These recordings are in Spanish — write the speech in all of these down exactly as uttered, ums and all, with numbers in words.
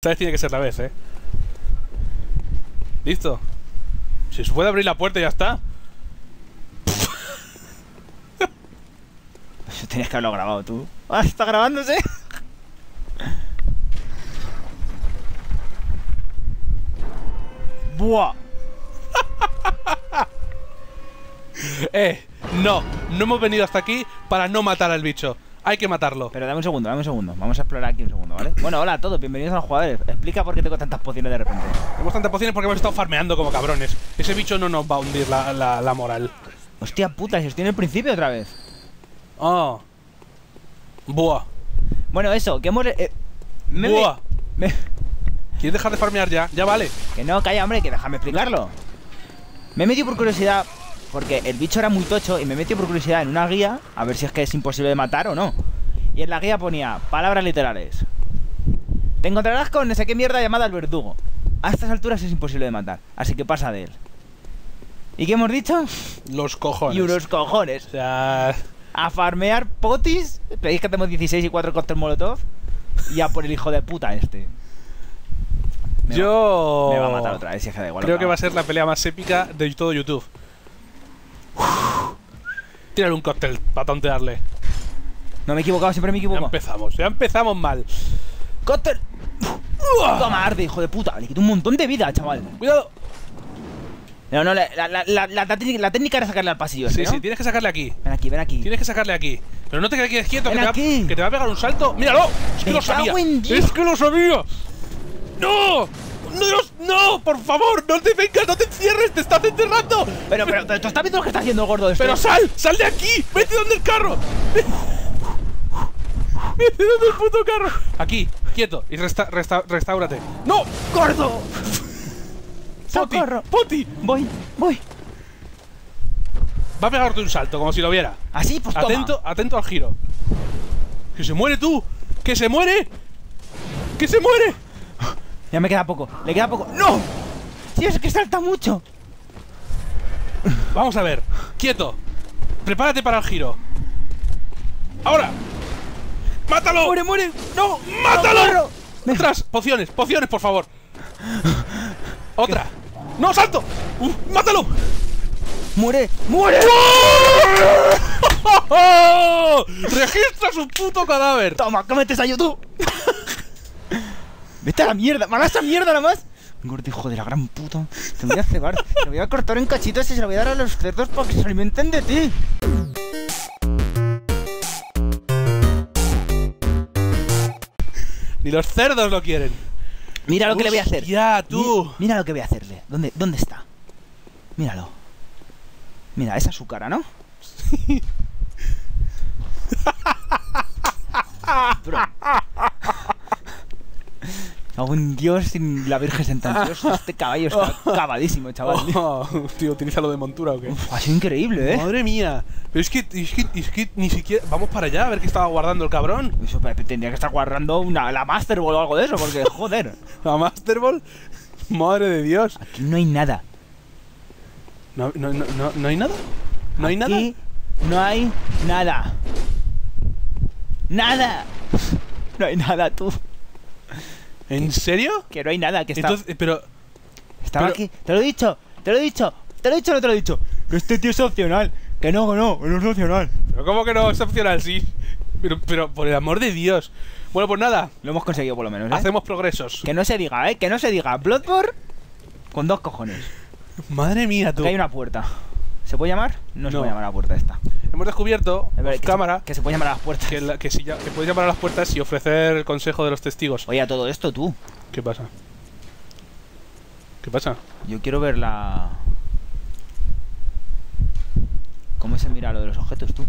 Esta vez tiene que ser la vez, eh. ¿Listo? Si se puede abrir la puerta y ya está. Eso tenías que haberlo grabado tú. ¡Ah, está grabándose! ¡Buah! Eh, no, no hemos venido hasta aquí para no matar al bicho. Hay que matarlo. Pero dame un segundo, dame un segundo. Vamos a explorar aquí un segundo, ¿vale? Bueno, hola a todos, bienvenidos a los jugadores. Explica por qué tengo tantas pociones de repente. Tenemos tantas pociones porque hemos estado farmeando como cabrones. Ese bicho no nos va a hundir la, la, la moral. Hostia puta, si estoy en el principio otra vez. Oh. Buah. Bueno, eso, que hemos... Eh, me Buah. Me... ¿Quieres dejar de farmear ya? Ya vale. Que no, calla, hombre, que déjame explicarlo. Me he metido por curiosidad... Porque el bicho era muy tocho y me metí por curiosidad en una guía a ver si es que es imposible de matar o no. Y en la guía ponía palabras literales: te encontrarás con no sé qué mierda llamada el verdugo. A estas alturas es imposible de matar, así que pasa de él. ¿Y qué hemos dicho? Los cojones. Y unos cojones. O sea... A farmear potis. Pedís que tenemos dieciséis y cuatro cócteles molotov. Y a por el hijo de puta este. Me Yo... Va... Me va a matar otra vez, si es que da igual. Creo que, que va a ser la pelea más épica de todo YouTube. Tirar un cóctel para tontearle. No me he equivocado, siempre me equivoco. Ya empezamos, ya empezamos mal. ¡Cóctel! Toma, arde, hijo de puta. Le quito un montón de vida, chaval. ¡Cuidado! No, no, la, la, la, la, la, la técnica era sacarle al pasillo. Sí, ¿no? Sí, tienes que sacarle aquí. Ven aquí, ven aquí. Tienes que sacarle aquí. Pero no te quedes quieto, que te, va, que te va a pegar un salto. ¡Míralo! ¡Es que lo sabía! ¡Es que lo sabía! ¡No! No, ¡No! ¡Por favor! ¡No te vengas! ¡No te encierres! ¡Te estás enterrando! Pero, pero, pero ¿tú estás viendo lo que está haciendo el gordo este? ¡Pero sal! ¡Sal de aquí! ¡Vete donde el carro! ¡Vete donde el puto carro! Aquí, quieto. Y resta, resta, restaurate. ¡No! ¡Gordo! ¡Poti! ¡Poti! Voy, voy. Va a pegarte un salto, como si lo viera. Así, pues atento, toma. Atento al giro. ¡Que se muere tú! ¡Que se muere! ¡Que se muere! Ya me queda poco, le queda poco. ¡No! ¡Tío, es que salta mucho! Vamos a ver, quieto. Prepárate para el giro. ¡Ahora! ¡Mátalo! ¡Muere, muere! ¡No! ¡Mátalo! No, ¡Atrás! ¡Pociones! ¡Pociones, por favor! ¡Otra! ¿Qué? ¡No, salto! Uh, ¡Mátalo! ¡Muere! ¡Muere! ¡Oh! ¡Registra su puto cadáver! ¡Toma, cómete esa YouTube! ¡Vete a la mierda! ¡Mala esa mierda nada más! Gordo, hijo de la gran puta. Te voy a cebar. Te lo voy a cortar en cachitos y se lo voy a dar a los cerdos para que se alimenten de ti. Ni los cerdos lo quieren. Mira lo Hostia, que le voy a hacer. Ya, tú. Mira, mira lo que voy a hacerle. ¿Dónde, dónde está? Míralo. Mira, esa es su cara, ¿no? Sí. Bro. Un dios sin la virgen sentenciosa. Este caballo está acabadísimo, chaval. Oh, tío, ¿utiliza lo de montura o qué? Uf, ha sido increíble, ¿eh? Madre mía. Pero es que, es que, es que ni siquiera... Vamos para allá a ver qué estaba guardando el cabrón. Eso, tendría que estar guardando una, la Master Ball o algo de eso, porque joder. ¿La Master Ball? Madre de Dios. Aquí no hay nada. ¿No, no, no, no, no hay nada? ¿No hay nada? Aquí no hay nada. ¡Nada! No hay nada, tú. ¿En serio? Que no hay nada, que está... Entonces, pero... Estaba pero... aquí... ¡Te lo he dicho! ¡Te lo he dicho! ¡Te lo he dicho o no te lo he dicho! Que este tío es opcional. Que no, no, no es opcional. Pero ¿cómo que no es opcional? Sí. Pero, pero, por el amor de Dios. Bueno, pues nada. Lo hemos conseguido por lo menos, ¿eh? Hacemos progresos. Que no se diga, ¿eh? Que no se diga. Bloodborne con dos cojones. Madre mía, tú. Aquí hay una puerta. ¿Se puede llamar? No, no se puede llamar a la puerta esta. Hemos descubierto, a ver, que cámara... Se, que se puede llamar a las puertas. Que, la, que, si ya, que puedes llamar a las puertas y ofrecer el consejo de los testigos. Oye, a todo esto, tú. ¿Qué pasa? ¿Qué pasa? Yo quiero ver la... ¿Cómo se mira lo de los objetos, tú?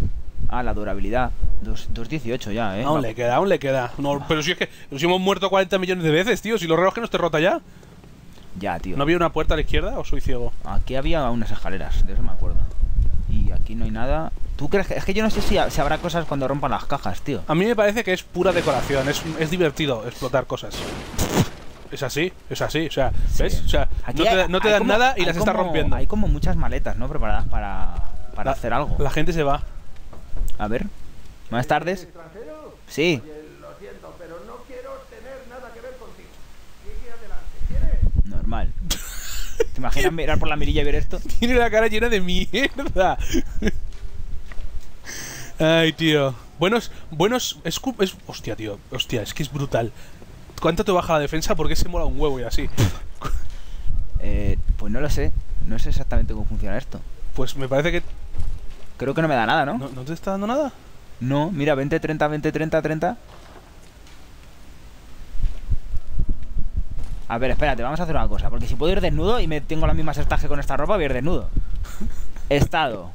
Ah, la durabilidad. dos dieciocho ya, ¿eh? Aún le queda, aún le queda. No, pero si es que nos hemos muerto cuarenta millones de veces, tío. Si los relojes no te rota ya. Ya, tío. ¿No había una puerta a la izquierda o soy ciego? Aquí había unas escaleras, de eso me acuerdo. Y aquí no hay nada. ¿Tú crees que...? Es que yo no sé si, ha, si habrá cosas cuando rompan las cajas, tío. A mí me parece que es pura decoración. Es, es divertido explotar cosas. Es así, es así. O sea, sí. ¿Ves? O sea, aquí no te, hay, no te dan como, nada y las como, estás rompiendo. Hay como muchas maletas, ¿no? Preparadas para, para la, hacer algo. La gente se va. A ver. Buenas tardes. Sí. Oye, lo siento, pero no quiero tener nada que ver contigo. imaginas mirar por la mirilla y ver esto? Tiene la cara llena de mierda. Ay, tío. Buenos, buenos... Es, es, hostia, tío. Hostia, es que es brutal. ¿Cuánto te baja la defensa? Porque se mola un huevo y así. Eh, pues no lo sé. No sé exactamente cómo funciona esto. Pues me parece que... Creo que no me da nada, ¿no? ¿No, no te está dando nada? No, mira, veinte, treinta, veinte, treinta, treinta. A ver, espérate, vamos a hacer una cosa. Porque si puedo ir desnudo y me tengo la misma sertaje con esta ropa, voy a ir desnudo. Estado.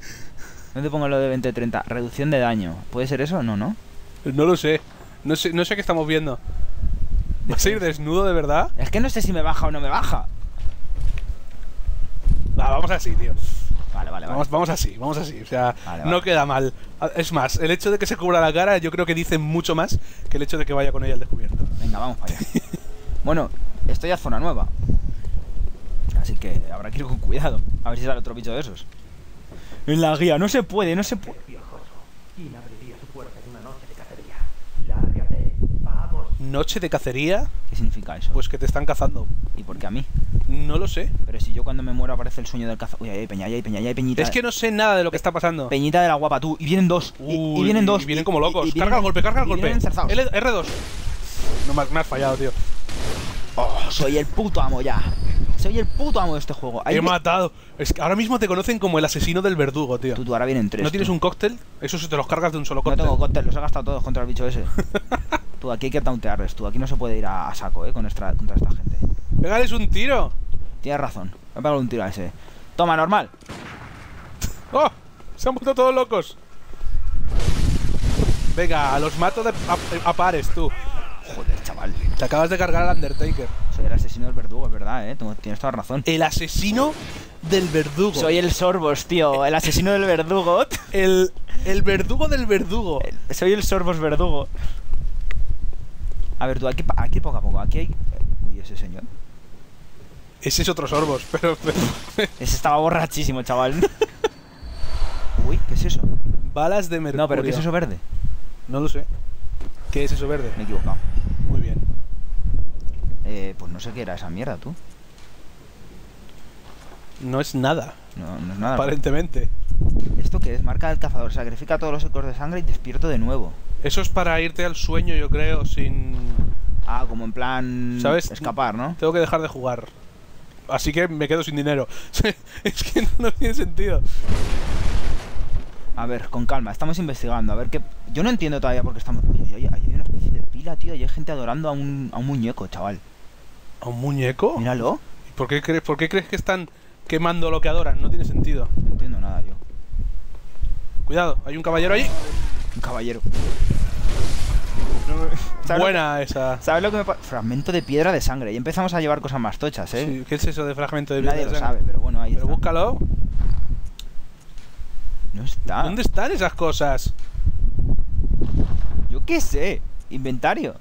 ¿Dónde pongo lo de veinte treinta? Reducción de daño. ¿Puede ser eso? No, ¿no? No lo sé. No sé, no sé qué estamos viendo. ¿Vas a ir desnudo de verdad? Es que no sé si me baja o no me baja. Va, vamos así, tío. Vale, vale, vamos, vale. Vamos así, vamos así. O sea, vale, vale. No queda mal. Es más, el hecho de que se cubra la cara, yo creo que dice mucho más que el hecho de que vaya con ella al descubierto. Venga, vamos para allá. Bueno, estoy a zona nueva. Así que habrá que ir con cuidado. A ver si sale otro bicho de esos. En la guía, no se puede, no se puede. ¿Noche de cacería? ¿Qué significa eso? Pues que te están cazando. ¿Y por qué a mí? No lo sé. Pero si yo cuando me muero aparece el sueño del caza... Uy, ahí hay peña, ahí hay peña, ahí hay peñita. Es que no sé nada de lo que está pasando. Peñita de la guapa, tú. Y vienen dos. Uy, y, y vienen dos. Y vienen como locos. Y, y vienen, carga el golpe, carga el golpe. R dos. No, me, me has fallado, tío. Oh, soy el puto amo ya. Soy el puto amo de este juego. Ahí He me... matado. Es que ahora mismo te conocen como el asesino del verdugo, tío. Tú, tú ahora vienen tres. ¿No tienes tú. un cóctel? Eso se te los cargas de un solo cóctel. No tengo cóctel, los he gastado todos contra el bicho ese. Tú, aquí hay que tauntearles, tú. Aquí no se puede ir a, a saco, eh, con esta, contra esta gente. ¡Pégales un tiro! Tienes razón. Voy a pegarle un tiro a ese. Toma, normal. ¡Oh! Se han puesto todos locos. Venga, los mato de, a, a pares, tú. Joder, chaval. Te acabas de cargar al Undertaker. Soy el asesino del verdugo, es verdad, eh. Tienes toda razón. El asesino del verdugo. Soy el Sorbos, tío. El asesino del verdugo. El, el verdugo del verdugo. El, soy el Sorbos verdugo. A ver, tú, aquí, aquí poco a poco. Aquí hay... Uy, ese señor. Ese es otro Sorbos, pero... pero... Ese estaba borrachísimo, chaval. Uy, ¿qué es eso? Balas de mercurio. No, pero ¿qué es eso verde? No lo sé. ¿Qué es eso verde? Me he equivocado. Muy bien. Eh, pues no sé qué era esa mierda, tú. No es nada. No, no es nada. Aparentemente. ¿Esto qué es? Marca del cazador. Sacrifica todos los ecos de sangre y despierto de nuevo. Eso es para irte al sueño, yo creo, sin... Ah, como en plan... ¿Sabes? Escapar, ¿no? Tengo que dejar de jugar. Así que me quedo sin dinero. Es que no tiene sentido. A ver, con calma. Estamos investigando. A ver qué... Yo no entiendo todavía por qué estamos... Uy, hay, hay una especie de pila, tío. Y hay gente adorando a un, a un muñeco, chaval. ¿A un muñeco? Míralo. ¿Y por qué crees, por qué crees que están quemando lo que adoran? No tiene sentido. No entiendo nada, yo. Cuidado. Hay un caballero allí. Un caballero. Buena esa. ¿Sabes lo que me pasa? Fragmento de piedra de sangre. Y empezamos a llevar cosas más tochas, ¿eh? Sí, ¿qué es eso de fragmento de piedra de sangre? Nadie lo sabe, pero bueno, ahí está. Pero búscalo. No está. ¿Dónde están esas cosas? Yo qué sé. Inventario.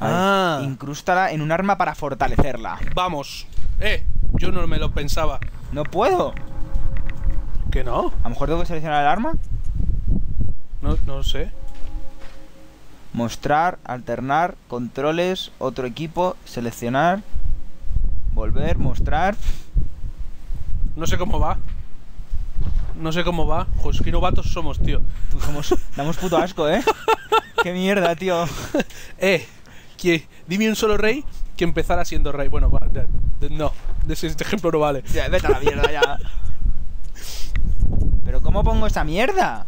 Ah. Incrústala en un arma para fortalecerla. Vamos. Eh, yo no me lo pensaba. No puedo. ¿Qué no? A lo mejor tengo que seleccionar el arma. No, no sé. Mostrar, alternar, controles, otro equipo, seleccionar, volver, mostrar. No sé cómo va. No sé cómo va. Joder, qué novatos somos, tío. Tú somos... Damos puto asco, ¿eh? Qué mierda, tío. Eh, que... Dime un solo rey que empezara siendo rey. Bueno, no. Este ejemplo no vale. Ya, vete a la mierda ya. ¿Pero cómo pongo esta mierda?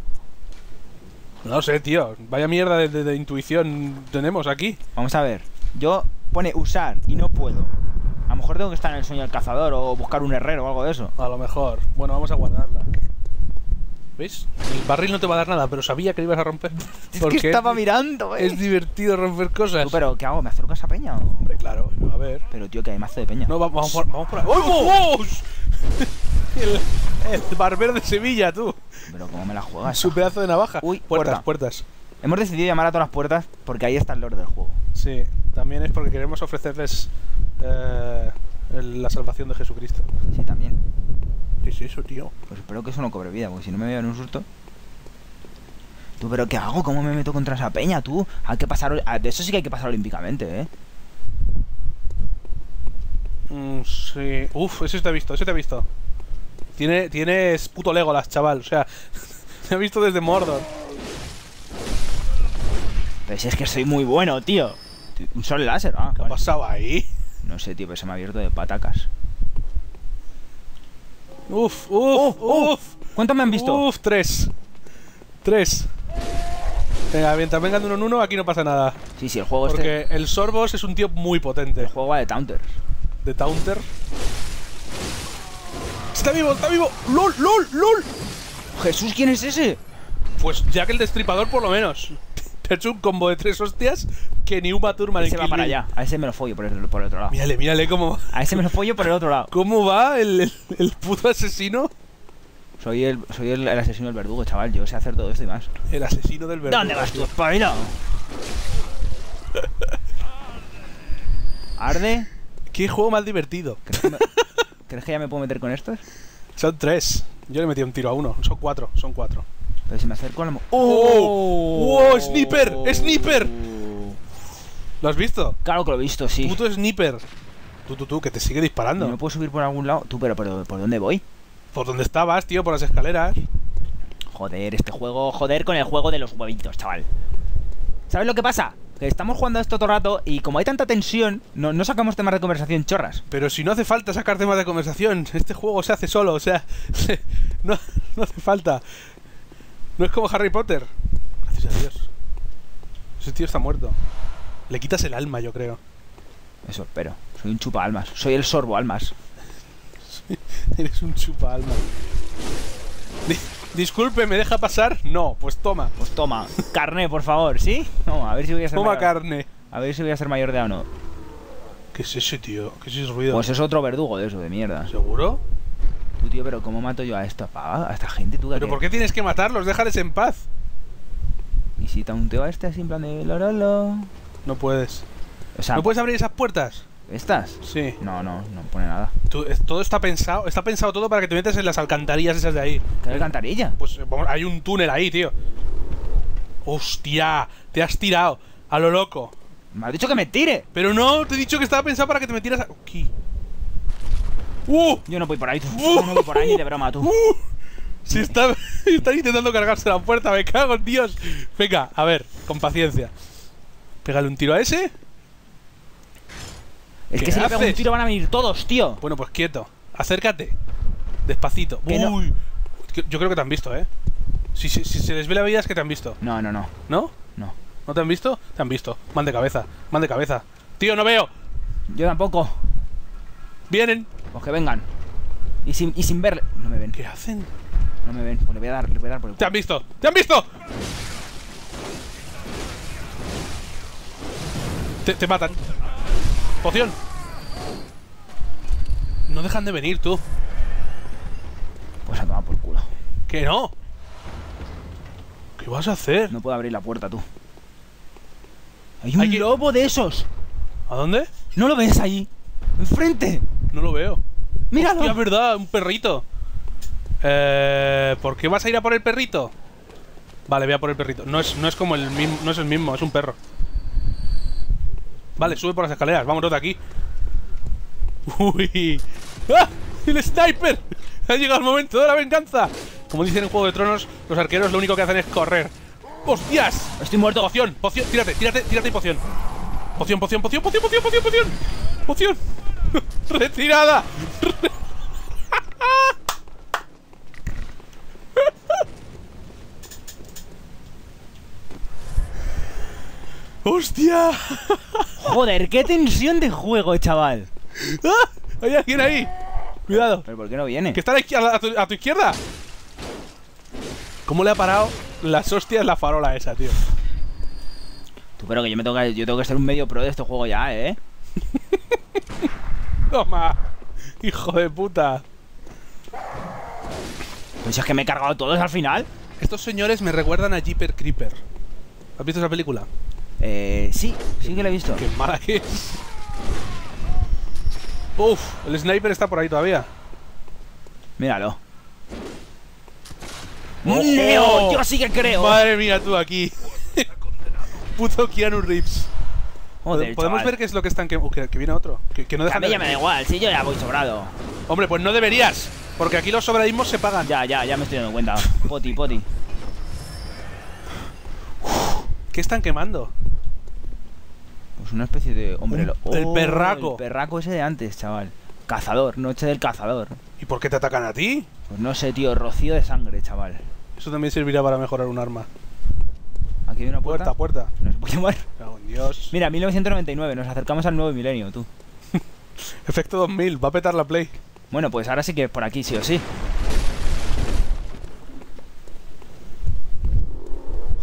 No sé, tío. Vaya mierda de, de, de intuición tenemos aquí. Vamos a ver. Yo pone usar y no puedo. A lo mejor tengo que estar en el sueño del cazador o buscar un herrero o algo de eso. A lo mejor. Bueno, vamos a guardarla. ¿Ves? El barril no te va a dar nada, pero sabía que lo ibas a romper. Es porque que estaba mirando, eh. Es divertido romper cosas. Tú, pero, ¿qué hago? ¿Me acerco a esa peña? O... Hombre, claro. A ver. Pero, tío, que hay mazo de peña. No, vamos por, vamos por ahí. ¡Oh! el, el barbero de Sevilla, tú. Pero, ¿cómo me la juegas? Su pedazo de navaja. Uy, puertas, puerta. puertas. Hemos decidido llamar a todas las puertas porque ahí está el lore del juego. Sí, también es porque queremos ofrecerles eh, la salvación de Jesucristo. Sí, también. ¿Qué es eso, tío? Pues espero que eso no cobre vida, porque si no me veo en un susto. Tú, pero ¿qué hago? ¿Cómo me meto contra esa peña, tú? Hay que pasar... De eso sí que hay que pasar olímpicamente, ¿eh? Mm. Mm, sí. Uf, ese te ha visto, ese te ha visto. Tiene, tienes puto Legolas, chaval. O sea, te ha visto desde Mordor. Pero si es que soy muy bueno, tío. Un sol láser, ah, ¿qué vale. ha pasado ahí? No sé, tío, pero se me ha abierto de patacas. Uf, uf, oh, oh. uf. ¿Cuántos me han visto? Uf, tres. Tres. Venga, mientras vengan de uno en uno, aquí no pasa nada. Sí, sí, el juego este... Porque el Sorbos es un tío muy potente. El juego va de Taunter. De Taunter. ¡Está vivo, está vivo! ¡Lol, lol, lol! Jesús, ¿quién es ese? Pues Jack el Destripador, por lo menos. Te ha hecho un combo de tres hostias que ni Uma Thurman en Kill Bill. Ese va para allá. A ese me lo follo por el, por el otro lado. Mírale, mírale cómo... A ese me lo follo por el otro lado. ¿Cómo va el, el, el puto asesino? Soy el, soy el, el asesino del verdugo, chaval. Yo sé hacer todo esto y más. El asesino del verdugo. ¿Dónde vas tú, espabilado? ¿Arde? ¿Qué juego más divertido? ¿Crees que, me... ¿Crees que ya me puedo meter con estos? Son tres. Yo le metí un tiro a uno. Son cuatro, son cuatro. Pero si me acerco a la... ¡Oh! ¡Oh! ¡Oh! ¡Sniper! ¡Sniper! ¿Lo has visto? Claro que lo he visto, sí. Puto sniper. Tú, tú, tú, que te sigue disparando. ¿No puedo subir por algún lado? Tú, pero, pero ¿por dónde voy? Por donde estabas, tío, por las escaleras. Joder, este juego, joder con el juego de los huevitos, chaval. ¿Sabes lo que pasa? Que estamos jugando esto todo el rato y como hay tanta tensión, no, no sacamos temas de conversación, chorras. Pero si no hace falta sacar temas de conversación, este juego se hace solo, o sea, no, no hace falta. No es como Harry Potter. Gracias a Dios. Ese tío está muerto. Le quitas el alma, yo creo. Eso espero. Soy un chupa almas. Soy el sorbo almas. Eres un chupa alma. Disculpe, ¿me deja pasar? No, pues toma. Pues toma. Carne, por favor, ¿sí? No, a ver si voy a ser Toma mayor... carne. A ver si voy a ser mayor de edad o no. ¿Qué es ese, tío? ¿Qué es ese ruido? Pues es otro verdugo de eso, de mierda. ¿Seguro? Tú, tío, pero ¿cómo mato yo a esta paga? A esta gente, tú. ¿Pero por qué tienes que matarlos? Déjales en paz. ¿Y si taunteo a este así en plan de lorolo? No puedes. O sea, ¿no puedes abrir esas puertas? ¿Estas? Sí. No, no, no pone nada. Tú, es, todo está pensado, está pensado todo para que te metas en las alcantarillas esas de ahí. ¿Qué alcantarilla? Pues vamos, hay un túnel ahí, tío. ¡Hostia! Te has tirado, a lo loco. Me has dicho que me tire. Pero no, te he dicho que estaba pensado para que te metieras a... aquí. ¡Uh! Yo no voy por ahí, tú. Uh, no voy por ahí ni de broma, tú. Uh, si está, están intentando cargarse la puerta, me cago en Dios. Venga, a ver, con paciencia. Pégale un tiro a ese. Es que si le pego un tiro van a venir todos, tío. Bueno, pues quieto. Acércate. Despacito. Uy. No. Yo creo que te han visto, ¿eh? Si, si, si se les ve la vida es que te han visto. No, no, no. ¿No? No. ¿No te han visto? Te han visto. Man de cabeza. Man de cabeza. Tío, no veo. Yo tampoco. Vienen. Pues que vengan. Y sin, y sin verle. No me ven. ¿Qué hacen? No me ven. Pues le voy a dar, le voy a dar por el culo. ¡Te han visto! ¡Te han visto! Te, te matan. Poción. No dejan de venir, tú. Pues a tomar por culo. ¿Que no? ¿Qué vas a hacer? No puedo abrir la puerta, tú. Hay un Hay lobo que... de esos. ¿A dónde? ¿No lo ves allí? ¡Enfrente! No lo veo. ¡Míralo! Hostia, es verdad, un perrito. Eh, ¿Por qué vas a ir a por el perrito? Vale, voy a por el perrito. No es, no es como el mismo, no es el mismo, es un perro. Vale, sube por las escaleras, vámonos de aquí. ¡Uy! ¡Ah! ¡El sniper! ¡Ha llegado el momento de la venganza! Como dicen en Juego de Tronos, los arqueros lo único que hacen es correr. ¡Hostias! ¡Estoy muerto! ¡Poción! ¡Poción! ¡Tírate! ¡Tírate! ¡Tírate y poción! ¡Poción! ¡Poción! ¡Poción! ¡Poción! ¡Poción! ¡Poción! ¡Poción! ¡Poción! ¡Retirada! ¡Hostia! Joder, qué tensión de juego, chaval. ¡Ah! Hay alguien ahí. Cuidado. ¿Pero por qué no viene? Que está a tu, a tu izquierda. ¿Cómo le ha parado las hostias la farola esa, tío? Tú, pero que yo me tengo que, yo tengo que ser un medio pro de este juego ya, ¿eh? Toma. Hijo de puta. Pues es que me he cargado todos al final. Estos señores me recuerdan a Jeeper Creeper. ¿Has visto esa película? Eh, sí, sí que lo he visto. Qué mala que es. Uf, el sniper está por ahí todavía. Míralo. ¡Un Leo! ¡Yo sí que creo! Madre mía, tú aquí. Puto Keanu Reeves. Joder, podemos chaval. ver qué es lo que están... Que, uh, que, que viene otro. Que, que no dejan a mí ya de... me da igual, si yo ya voy sobrado. Hombre, pues no deberías, porque aquí los sobradismos se pagan. Ya, ya, ya me estoy dando cuenta. Poti, poti. ¿Qué están quemando? Pues una especie de... hombre, Un, lo... oh, el perraco. El perraco ese de antes, chaval. Cazador, noche del cazador. ¿Y por qué te atacan a ti? Pues no sé, tío, rocío de sangre, chaval. Eso también servirá para mejorar un arma. Aquí hay una puerta. Puerta, puerta. No se puede llamar. Oh, Dios. Mira, mil novecientos noventa y nueve, nos acercamos al nuevo milenio, tú. Efecto dos mil, va a petar la Play. Bueno, pues ahora sí que es por aquí, sí o sí.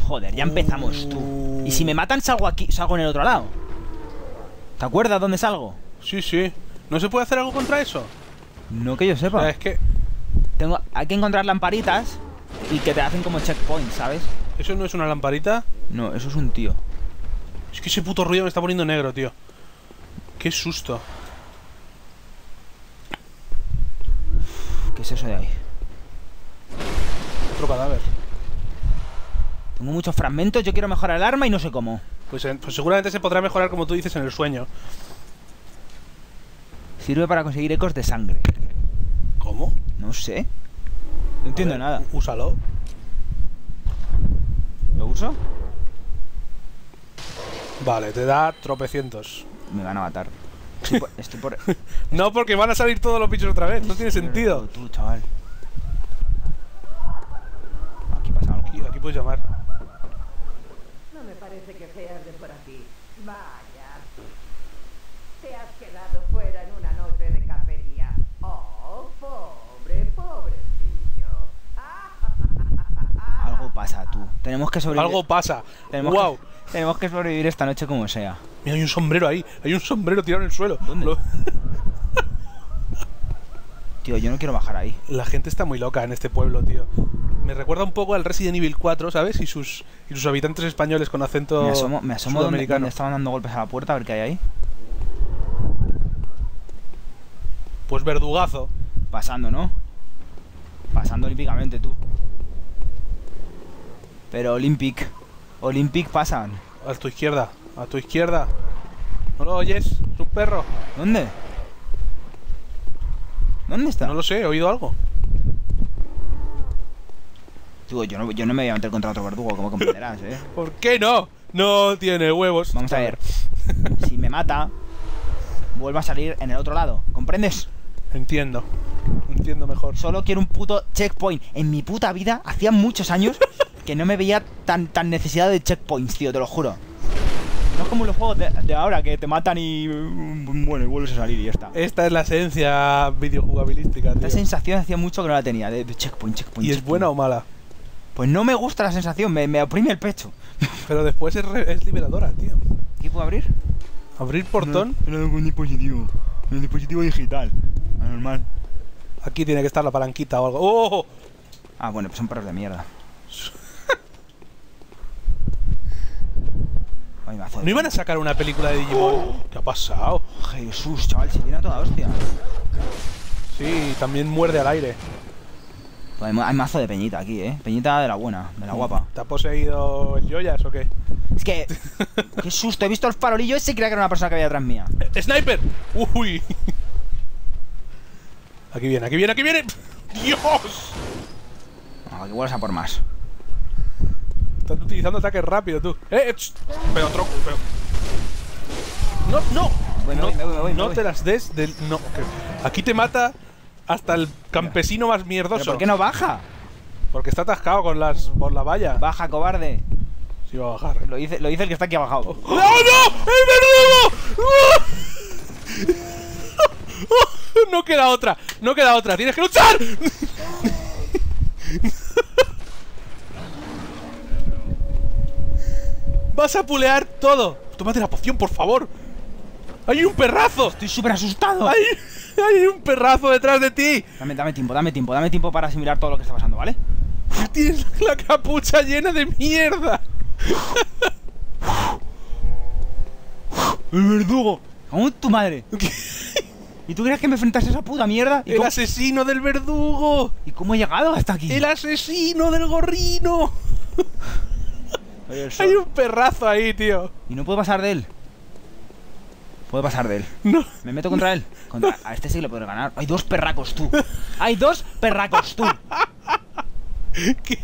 Joder, ya empezamos, tú. Y si me matan, salgo aquí, salgo en el otro lado. ¿Te acuerdas dónde salgo? Sí, sí. ¿No se puede hacer algo contra eso? No que yo sepa. O sea, es que... Tengo... hay que encontrar lamparitas y que te hacen como checkpoint, ¿sabes? ¿Eso no es una lamparita? No, eso es un tío. Es que ese puto ruido me está poniendo negro, tío. Qué susto. Uf, ¿qué es eso de ahí? Otro cadáver. Tengo muchos fragmentos, yo quiero mejorar el arma y no sé cómo. Pues, pues seguramente se podrá mejorar como tú dices en el sueño. Sirve para conseguir ecos de sangre. ¿Cómo? No sé. No entiendo nada. Úsalo. ¿Lo uso? Vale, te da tropecientos. Me van a matar. Estoy por, estoy por... No, porque van a salir todos los bichos otra vez. No tiene sentido. Tú, chaval. Aquí pasa algo. Aquí, aquí puedes llamar. No me parece que seas de por aquí. Vaya. Te has quedado fuera en una noche de cacería. Oh, pobre, pobrecillo. Algo pasa, tú. Tenemos que sobrevivir. Algo pasa. Tenemos wow. Que... tenemos que sobrevivir esta noche como sea. Mira, hay un sombrero ahí. Hay un sombrero tirado en el suelo. ¿Dónde? Lo... Tío, yo no quiero bajar ahí. La gente está muy loca en este pueblo, tío. Me recuerda un poco al Resident Evil cuatro, ¿sabes? Y sus, y sus habitantes españoles con acento. Me asomo, me asomo donde, donde estaban dando golpes a la puerta, a ver qué hay ahí. Pues verdugazo. Pasando, ¿no? Pasando olímpicamente, tú. Pero Olympic. Olympic pasan. A tu izquierda, a tu izquierda. ¿No lo oyes? Es un perro. ¿Dónde? ¿Dónde está? No lo sé, he oído algo. Tío, yo no, yo no me voy a meter contra otro verdugo, como comprenderás, ¿eh? ¿Por qué no? No tiene huevos. Vamos a ver. Si me mata, vuelvo a salir en el otro lado. ¿Comprendes? Entiendo. Entiendo mejor. Solo quiero un puto checkpoint. En mi puta vida, hacía muchos años que no me veía tan, tan necesidad de checkpoints, tío, te lo juro. No es como los juegos de, de ahora, que te matan y... bueno, y vuelves a salir y ya está. Esta es la esencia videojugabilística, tío. Esta sensación hacía mucho que no la tenía, de, de checkpoint, checkpoint. ¿Y checkpoint. es buena o mala? Pues no me gusta la sensación, me, me oprime el pecho. Pero después es, re, es liberadora, tío. ¿Qué puedo abrir? ¿Abrir portón? No, no, un dispositivo. Un dispositivo digital. Anormal. Aquí tiene que estar la palanquita o algo. ¡Oh! Ah, bueno, pues son perros de mierda. ¿No iban a sacar una película de Digimon? Oh, ¿qué ha pasado? Jesús, chaval, se tiene a toda hostia. Sí, también muerde al aire. Pues hay mazo de peñita aquí, ¿eh? Peñita de la buena, de la guapa. ¿Te ha poseído el Yoyas o qué? Es que... ¡qué susto! He visto el farolillo ese y creía que era una persona que había detrás mía. ¡Sniper! ¡Uy! Aquí viene, aquí viene, aquí viene. ¡Dios! No, aquí vuelves a por más. Estás utilizando ataques rápido, tú. ¡Eh! Pero troco, pero... ¡No, no! Bueno, no, voy, me voy, me voy, me no voy. te las des del... No, okay. Aquí te mata hasta el campesino más mierdoso. ¿Pero por qué no baja? Porque está atascado con las... por la valla. Baja, cobarde. Sí va a bajar. Lo dice, lo dice el que está aquí abajado. ¡Oh, ¡Oh no! ¡Es verdugo! ¡Oh! No queda otra, no queda otra. ¡Tienes que luchar! ¡Vas a pulear todo! ¡Tómate la poción, por favor! ¡Hay un perrazo! ¡Estoy súper asustado! ¡Hay, hay un perrazo detrás de ti! Dame, dame tiempo, dame tiempo, dame tiempo para asimilar todo lo que está pasando, ¿vale? ¡Tienes la capucha llena de mierda! ¡El verdugo! ¡Cómo tu madre! ¿Qué? ¿Y tú crees que me enfrentaste a esa puta mierda? ¿Y ¡el cómo... asesino del verdugo! ¿Y cómo he llegado hasta aquí? ¡El asesino del gorrino! Hay un perrazo ahí, tío. Y no puedo pasar de él. Puedo pasar de él. No. Me meto contra él. Contra... A este sí lo puedo ganar. Hay dos perracos, tú. Hay dos perracos, tú. ¿Qué,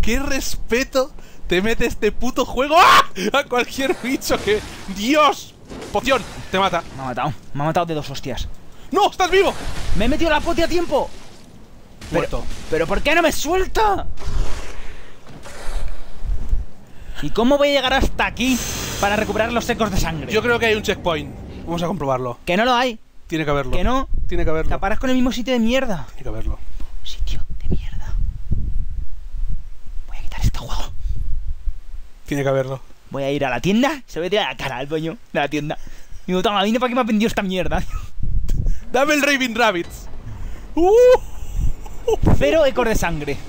qué respeto te mete este puto juego? ¡Ah! A cualquier bicho que... ¡Dios! Poción, te mata. Me ha matado. Me ha matado de dos hostias. ¡No! ¡Estás vivo! ¡Me he metido la pote a tiempo! Muerto. Pero, pero ¿por qué no me suelta? ¿Y cómo voy a llegar hasta aquí para recuperar los secos de sangre? Yo creo que hay un checkpoint. Vamos a comprobarlo. Que no lo hay. Tiene que haberlo. Que no. Tiene que haberlo. Te aparas con el mismo sitio de mierda. Tiene que haberlo. Sitio de mierda. Voy a quitar este juego. Tiene que haberlo. Voy a ir a la tienda. Se lo voy a tirar a la cara al dueño de la tienda. Digo, toma, dime para qué me ha vendido esta mierda. Dame el Raving Rabbids. Uh. Cero ecos de sangre.